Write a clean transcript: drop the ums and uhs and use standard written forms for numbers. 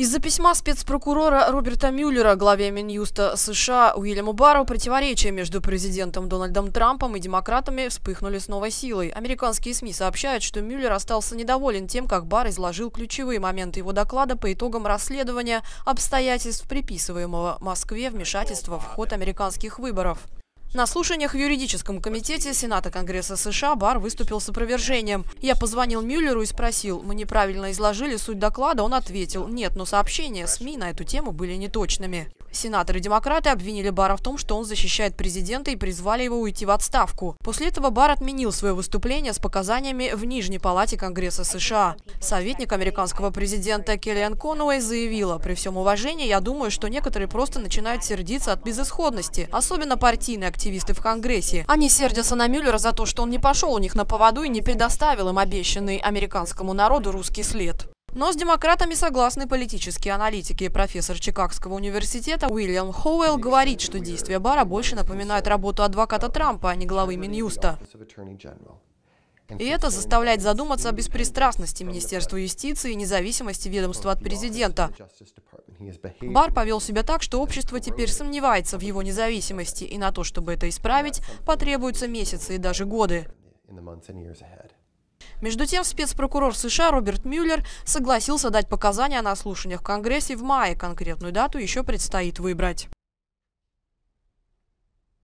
Из-за письма спецпрокурора Роберта Мюллера главе Минюста США Уильяму Барру противоречия между президентом Дональдом Трампом и демократами вспыхнули с новой силой. Американские СМИ сообщают, что Мюллер остался недоволен тем, как Барр изложил ключевые моменты его доклада по итогам расследования обстоятельств приписываемого Москве вмешательства в ход американских выборов. На слушаниях в юридическом комитете Сената Конгресса США Барр выступил с опровержением. «Я позвонил Мюллеру и спросил, мы неправильно изложили суть доклада, он ответил, нет, но сообщения СМИ на эту тему были неточными». Сенаторы-демократы обвинили Барра в том, что он защищает президента и призвали его уйти в отставку. После этого Барр отменил свое выступление с показаниями в Нижней палате Конгресса США. Советник американского президента Келлиэнн Конуэй заявила, «При всем уважении, я думаю, что некоторые просто начинают сердиться от безысходности, особенно партийные активисты в Конгрессе. Они сердятся на Мюллера за то, что он не пошел у них на поводу и не предоставил им обещанный американскому народу русский след». Но с демократами согласны политические аналитики. Профессор Чикагского университета Уильям Хоуэлл говорит, что действия Барра больше напоминают работу адвоката Трампа, а не главы Минюста. И это заставляет задуматься о беспристрастности Министерства юстиции и независимости ведомства от президента. Барр повел себя так, что общество теперь сомневается в его независимости, и на то, чтобы это исправить, потребуются месяцы и даже годы. Между тем, спецпрокурор США Роберт Мюллер согласился дать показания на слушаниях в Конгрессе в мае. Конкретную дату еще предстоит выбрать.